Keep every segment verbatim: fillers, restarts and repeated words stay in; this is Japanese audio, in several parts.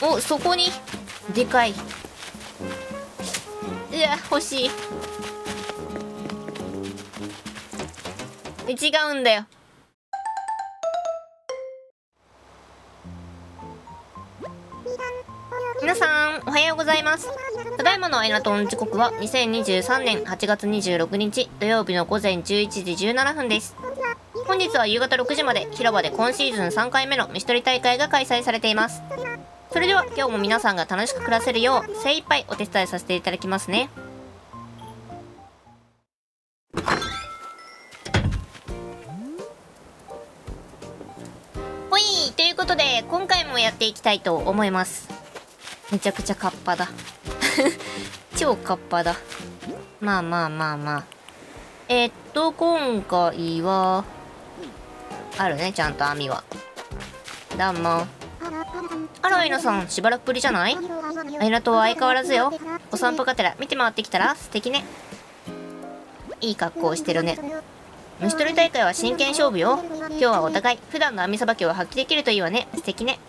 お、そこにでかい。いや、欲しい。違うんだよ。皆さん、おはようございます。ただいまのエナトン時刻はにせんにじゅうさんねんはちがつにじゅうろくにち土曜日の午前じゅういちじじゅうななふんです。本日は夕方ろくじまで広場で今シーズンさんかいめの虫取り大会が開催されています。それでは今日も皆さんが楽しく暮らせるよう精一杯お手伝いさせていただきますね。ほい、ということで今回もやっていきたいと思います。めちゃくちゃカッパだ。超カッパだ。まあまあまあまあ。えー、っと、今回は、あるね、ちゃんと網は。どうも。あら、アイナさん、しばらくぶりじゃない？アイナとは相変わらずよ。お散歩がてら、見て回ってきたら、素敵ね。いい格好をしてるね。虫取り大会は真剣勝負よ。今日はお互い、普段の網さばきを発揮できるといいわね。素敵ね。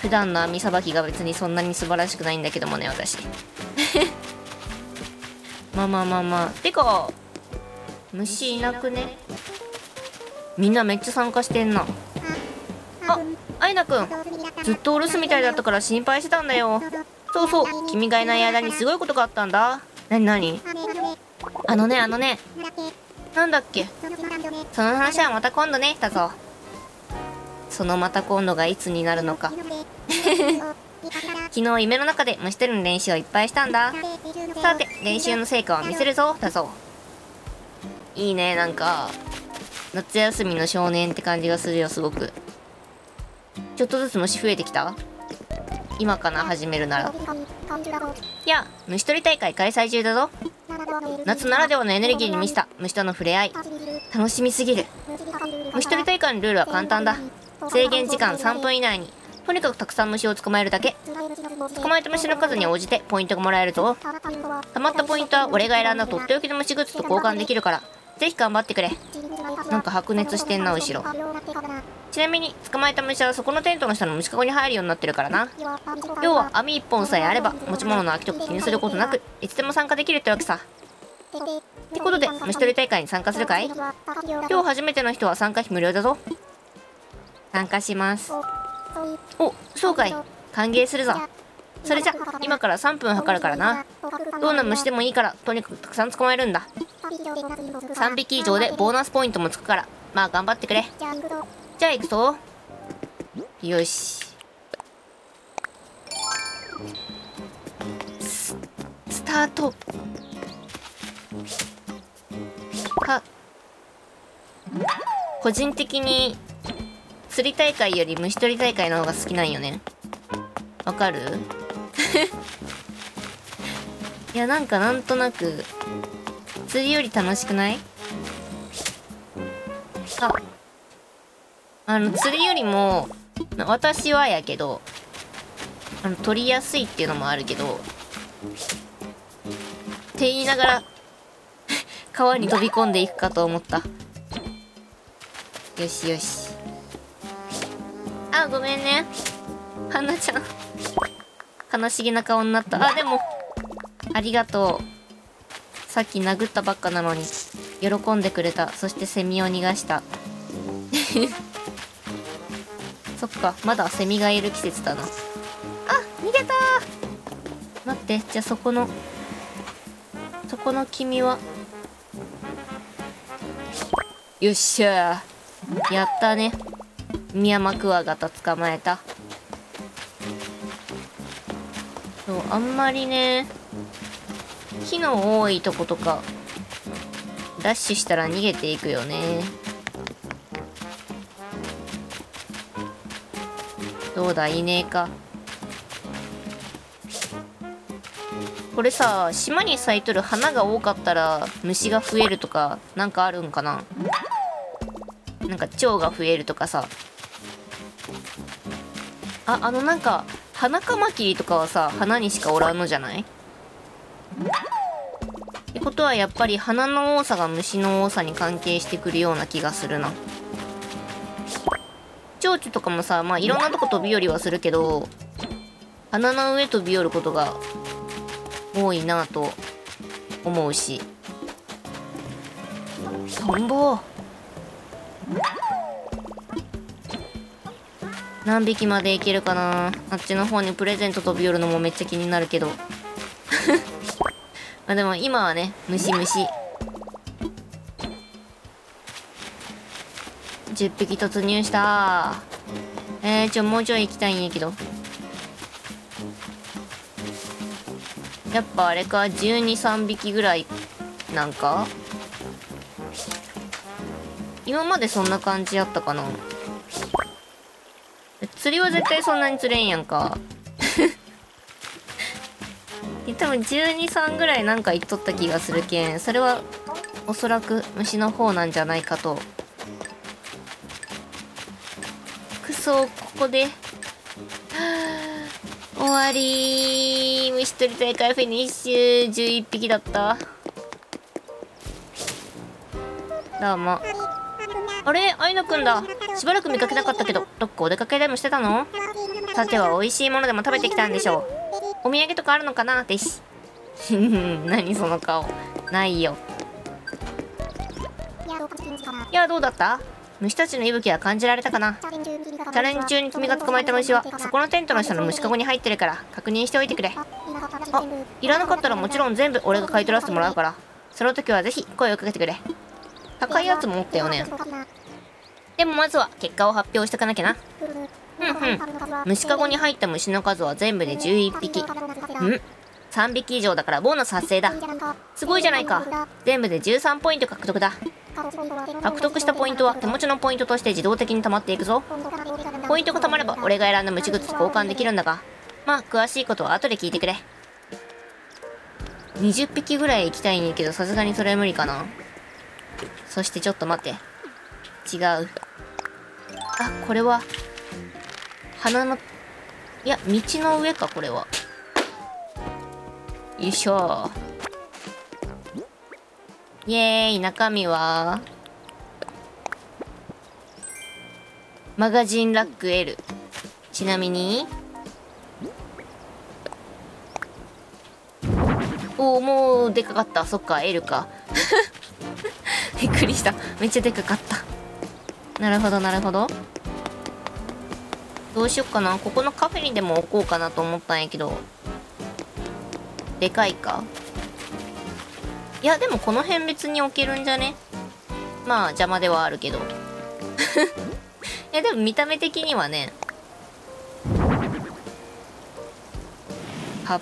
普段の網さばきが別にそんなに素晴らしくないんだけどもね、私。まあまあまあまあ。てか、虫いなくね。みんなめっちゃ参加してんな。あ、アイナくん。ずっとお留守みたいだったから心配してたんだよ。そうそう、君がいない間にすごいことがあったんだ。なになに？あのね、あのね。なんだっけ？その話はまた今度ね、だぞ。そのまた今度がいつになるのか。昨日夢の中で虫取りの練習をいっぱいしたんだ。さて、練習の成果を見せるぞ、だぞ。いいね、なんか、夏休みの少年って感じがするよ、すごく。ちょっとずつ虫増えてきた？今かな、始めるなら。いや、虫取り大会開催中だぞ。夏ならではのエネルギーに満ちた虫との触れ合い。楽しみすぎる。虫取り大会のルールは簡単だ。制限時間さんぷん以内にとにかくたくさん虫を捕まえるだけ。捕まえた虫の数に応じてポイントがもらえるぞ。たまったポイントは俺が選んだとっておきの虫グッズと交換できるから、ぜひ頑張ってくれ。なんか白熱してんな、後ろ。ちなみに捕まえた虫はそこのテントの下の虫かごに入るようになってるからな。要は網一本さえあれば持ち物の空きとか気にすることなくいつでも参加できるってわけさ。ってことで虫取り大会に参加するかい？今日初めての人は参加費無料だぞ。参加します。お、そうかい。歓迎するぞ。それじゃ今からさんぷん計るからな。どんな虫でもいいからとにかくたくさん捕まえるんだ。さんびき以上でボーナスポイントもつくから、まあ頑張ってくれ。じゃあ行くぞ。よし、スタート。か個人的に釣り大会より虫取り大会の方が好きなんよね。わかる？いや、なんかなんとなく釣りより楽しくない？あ、あの釣りよりも私はやけど、あの取りやすいっていうのもあるけどって言いながら川に飛び込んでいくかと思った。よしよし。あ、ごめんね、はなちゃん。悲しげな顔になった。あ、でも、ありがとう。さっき殴ったばっかなのに、喜んでくれた。そしてセミを逃がした。そっか、まだセミがいる季節だな。あ、逃げたー。待って、じゃあそこの、そこの君は。よっしゃー。やったね。ミヤマクワガタ捕まえた。そう、あんまりね、火の多いとことかダッシュしたら逃げていくよね。どうだ、いねえか。これさ、島に咲いとる花が多かったら虫が増えるとかなんかあるんかな。なんか蝶が増えるとかさ。あ、あのなんかハナカマキリとかはさ、花にしかおらんのじゃない？ってことはやっぱり花の多さが虫の多さに関係してくるような気がするな。蝶蝶々とかもさ、まあいろんなとこ飛び降りはするけど、穴の上飛び降ることが多いなぁと思うし。トンボ何匹までいけるかな。あっちの方にプレゼント飛び降るのもめっちゃ気になるけどまあでも今はね、ムシムシじゅっぴき突入した。えー、ちょもうちょい行きたいんやけど、やっぱあれか、じゅうに、さんびきぐらいなんか。今までそんな感じやったかな。釣りは絶対そんなに釣れんやんか多分じゅうに、さんぐらいなんか行っとった気がするけん、それはおそらく虫の方なんじゃないかと。くそ、ここで終わりー。虫取り大会フィニッシュ。じゅういっぴきだった。どうも。あれ、アイナくんだ。しばらく見かけなかったけど、どっかお出かけでもしてたの？さては美味しいものでも食べてきたんでしょう。お土産とかあるのかな、弟子何その顔。ないよ。いや、どうだった？虫たちの息吹は感じられたかな？チャレンジ中に君が捕まえた虫はそこのテントの下の虫かごに入ってるから確認しておいてくれ。あ、いらなかったらもちろん全部俺が買い取らせてもらうから、その時はぜひ声をかけてくれ。高いやつも持ったよね。でもまずは結果を発表しておかなきゃな。うんうん。虫かごに入った虫の数は全部でじゅういっぴき。うん、さんびき以上だからボーナス発生だ。すごいじゃないか。全部でじゅうさんポイント獲得だ。獲得したポイントは手持ちのポイントとして自動的に溜まっていくぞ。ポイントが溜まれば俺が選んだ虫靴と交換できるんだが、まあ詳しいことは後で聞いてくれ。にじゅっぴきぐらい行きたいんやけど、さすがにそれは無理かな。そしてちょっと待って、違う。あ、これは花の、いや、道の上か、これは。よいしょ。イエーイ。中身はマガジンラック エル。 ちなみにおお、もうでかかった。そっか、 エル かびっくりした、めっちゃでかかった。なるほどなるほど。どうしよっかな。ここのカフェにでも置こうかなと思ったんやけど、でかいか。いや、でもこの辺別に置けるんじゃね。まあ邪魔ではあるけどいやでも見た目的にはね。はっ、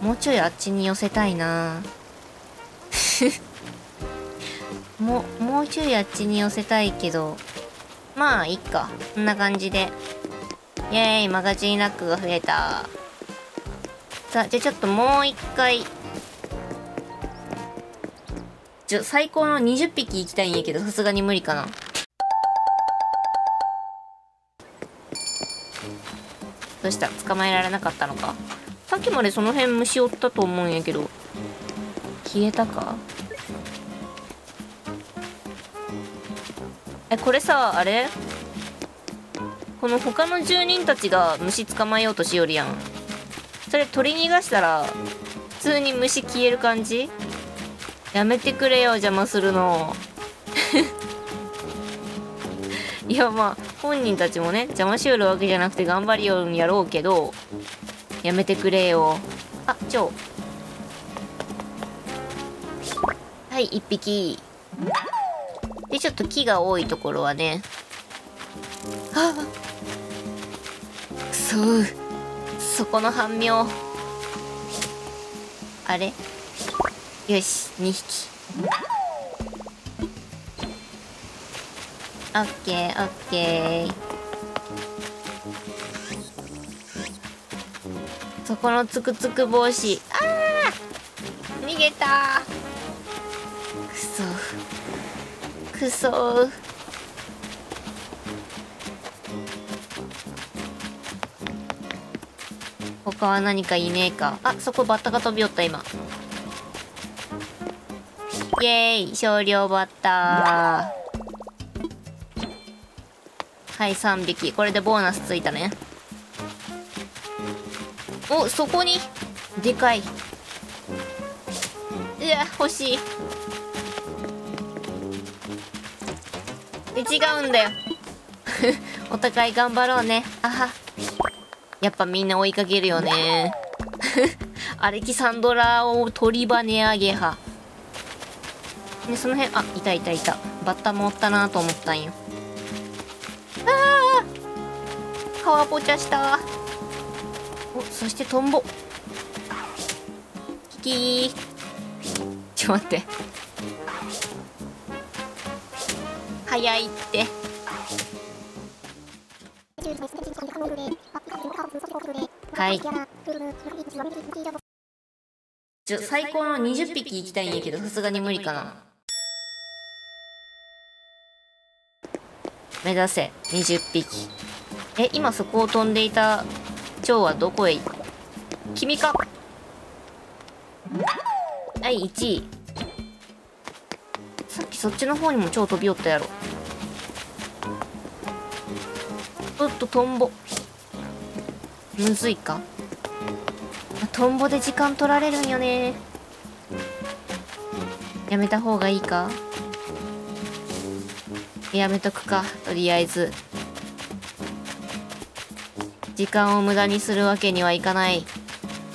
もうちょいあっちに寄せたいなもう、もうちょいあっちに寄せたいけど、まあいっか。こんな感じで。イエーイ、マガジンラックが増えた。さあ、じゃあちょっともう一回、ちょ最高のにじゅっぴき行きたいんやけど、さすがに無理かな。どうした？捕まえられなかったのか。さっきまでその辺虫おったと思うんやけど、消えたか。え、これさ、あれ、この他の住人たちが虫捕まえようとしよるやん。それ取り逃がしたら普通に虫消える感じ？やめてくれよ、邪魔するのいや、まあ本人たちもね、邪魔しよるわけじゃなくて頑張りよるんやろうけど、やめてくれよ。あ、蝶。はい、いっぴきで、ちょっと木が多いところはね。あっ、くそー、そこの半妙。あれ、よし、にひき。オッケーオッケー。そこのつくつく帽子、あー、逃げたー。くそー、くそー。他は何かいねえか。あ、そこバッタが飛び寄った今。イエーイ、少量バッター。はい、さんびき。これでボーナスついたね。お、そこにでかい。いや、欲しい。違うんだよ。お互い頑張ろうね。あは。やっぱみんな追いかけるよね。アレキサンドラを鳥羽値上げ派。ね、その辺、あ、いたいたいた。バッタもおったなと思ったんよ。ああ、川ポチャした。お、そしてトンボ。キキー。ちょっと待って。早いって。はい。ちょ、最高のにじゅっぴき行きたいんやけど、さすがに無理かな。目指せ、にじゅっぴき。え、今そこを飛んでいた蝶はどこへ行く？君か！はい、いちい。さっきそっちの方にも蝶飛び寄ったやろ。おっと、トンボ。むずいか？トンボで時間取られるんよね。やめた方がいいか？やめとくか、とりあえず。時間を無駄にするわけにはいかない。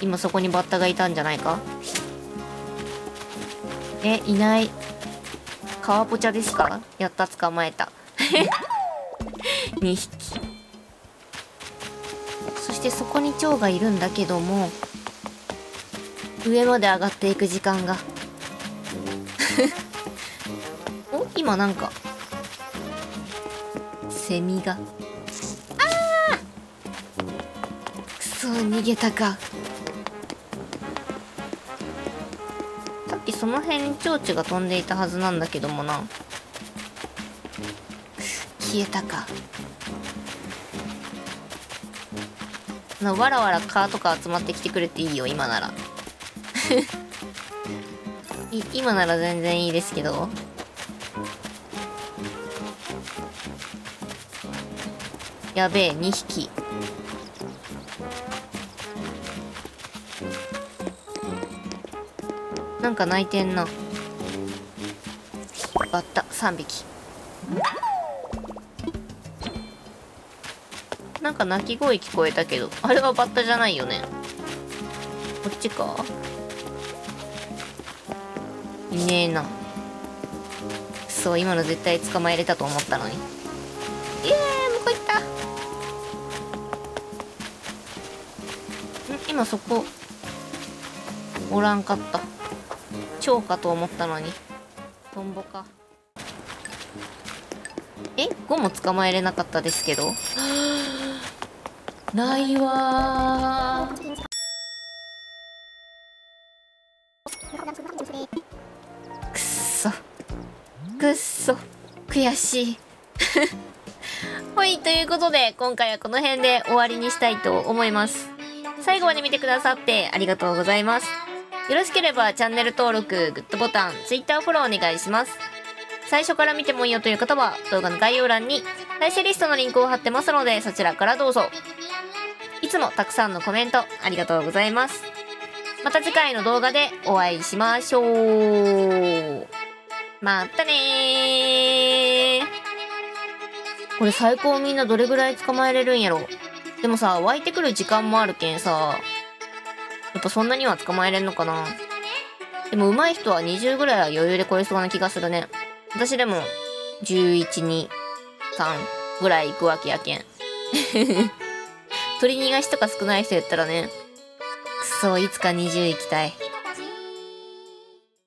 今そこにバッタがいたんじゃないか？え、いない。カワポチャですか？やった、捕まえた。にひき。そしてそこに蝶がいるんだけども、上まで上がっていく時間が。お、今なんかセミが、あーくそ、逃げたか。さっきその辺に蝶々が飛んでいたはずなんだけどもな。消えたかな。わらわら蚊とか集まってきてくれていいよ、今なら。い今なら全然いいですけど。やべえ、にひき。なんか鳴いてんな。バッタさんびき。なんか鳴き声聞こえたけど、あれはバッタじゃないよね。こっちか？いねえな。そう、今の絶対捕まえれたと思ったのに。イエーイ、向こう行った。ん、今そこおらんかった。蝶かと思ったのにトンボか。え、ごも捕まえれなかったですけど。ないわー。くっそくっそ、悔しい。はい、ということで今回はこの辺で終わりにしたいと思います。最後まで見てくださってありがとうございます。よろしければチャンネル登録、グッドボタン、ツイッター フォローお願いします。最初から見てもいいよという方は動画の概要欄に再生リストのリンクを貼ってますので、そちらからどうぞ。いつもたくさんのコメントありがとうございます。また次回の動画でお会いしましょう。またねー。これ最高、みんなどれぐらい捕まえれるんやろ。でもさ、湧いてくる時間もあるけんさ、やっぱそんなには捕まえれんのかな。でも上手い人はにじゅうぐらいは余裕で来れそうな気がするね。私でも、じゅういち、に、さんぐらい行くわけやけん。取り逃がしとか少ない人やったらね。くそ、いつかにじゅう行きたい。